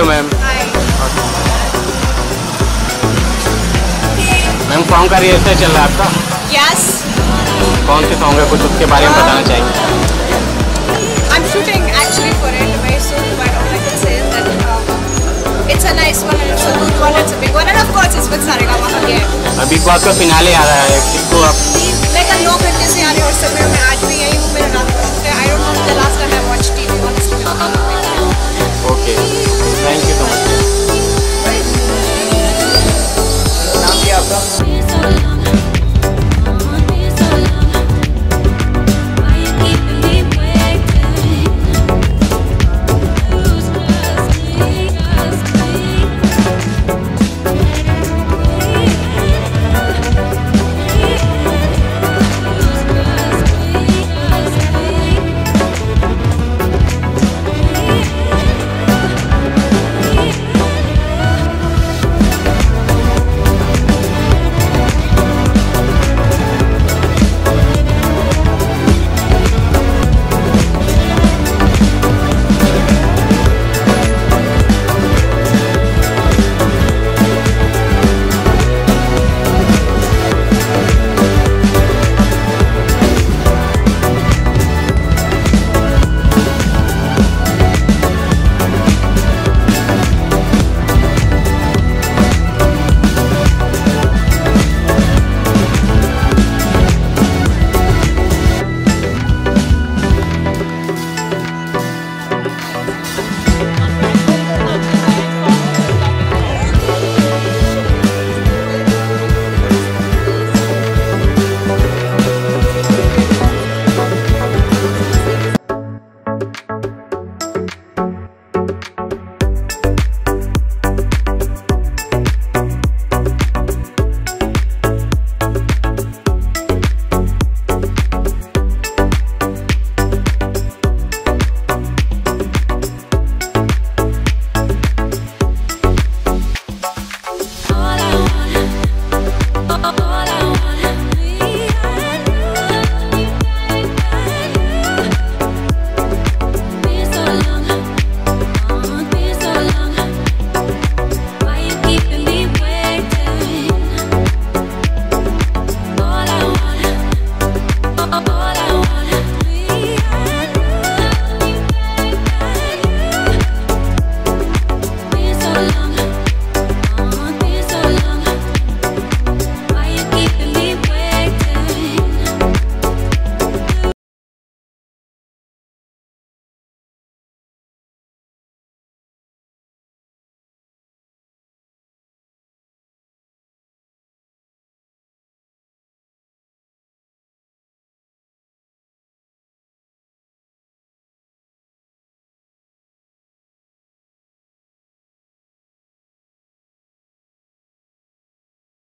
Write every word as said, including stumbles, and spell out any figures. Hello ma'am. Hi. Ma'am song का rehearsal चल रहा है आपका? Yes. कौन से सॉन्ग है, कुछ उसके बारे में बताना चाहिए? I'm shooting actually for it very soon, but all I can say is that uh, it's a nice one, it's a good one, it's a big one, and of course it's with Saragama again. अभी बहुत का finale आ रहा है, इसको आप? मैं कल नौ घंटे से आ रही हूँ और सब मैं आज भी यही हूँ, मेरा नाम है. I don't know the last time I watched T V honestly. Okay. Thank you so much. नाम क्या आपका?